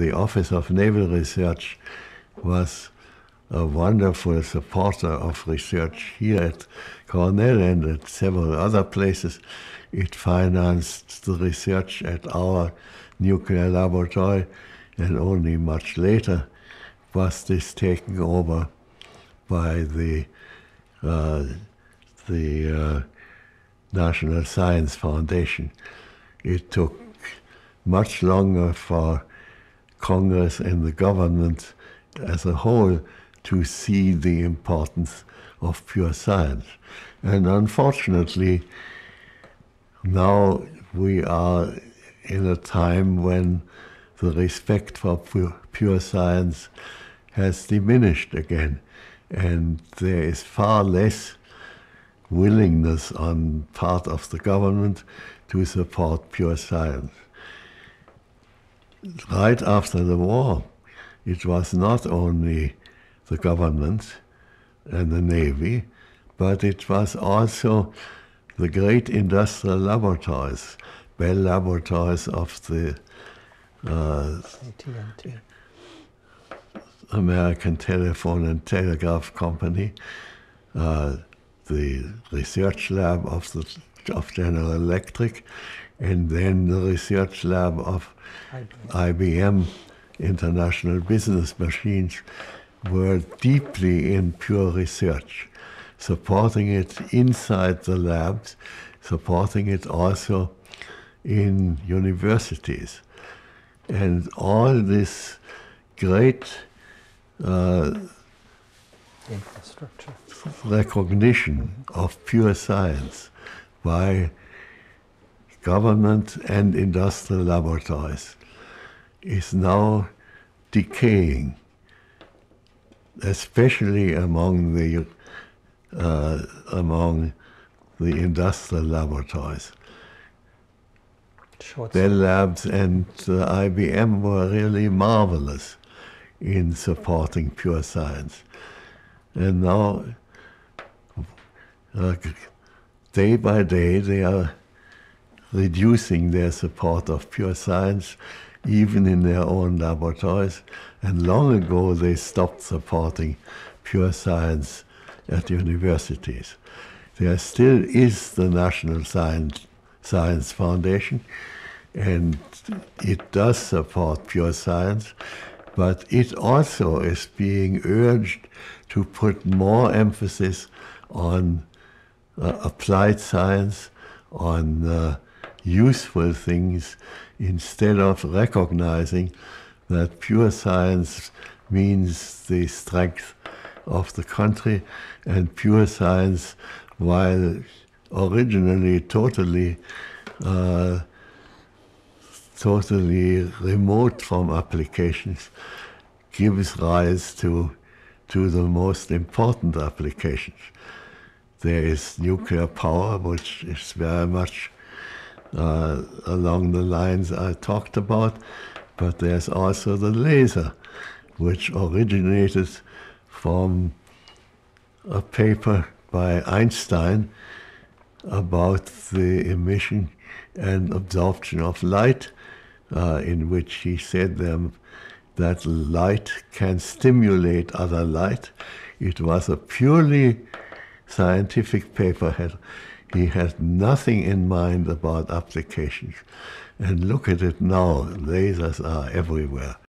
The Office of Naval Research was a wonderful supporter of research here at Cornell and at several other places. It financed the research at our nuclear laboratory, and only much later was this taken over by the National Science Foundation. It took much longer for Congress and the government as a whole to see the importance of pure science. And unfortunately, now we are in a time when the respect for pure science has diminished again, and there is far less willingness on part of the government to support pure science. Right after the war, it was not only the government and the Navy, but it was also the great industrial laboratories, Bell Laboratories of the American Telephone and Telegraph Company, the research lab of General Electric, and then the research lab of IBM, International Business Machines, were deeply in pure research, supporting it inside the labs, supporting it also in universities. And all this great infrastructure, recognition of pure science by government and industrial laboratories is now decaying, especially among the industrial laboratories. Their labs and IBM were really marvelous in supporting pure science. And now, day by day, they are reducing their support of pure science, even in their own laboratories. And long ago, they stopped supporting pure science at universities. There still is the National Science Foundation, and it does support pure science, but it also is being urged to put more emphasis on applied science, on useful things, instead of recognizing that pure science means the strength of the country, and pure science, while originally totally remote from applications, gives rise to the most important applications. There is nuclear power, which is very much along the lines I talked about, but there's also the laser, which originated from a paper by Einstein about the emission and absorption of light, in which he said that light can stimulate other light. It was a purely scientific paper. He had nothing in mind about applications. And look at it now, lasers are everywhere.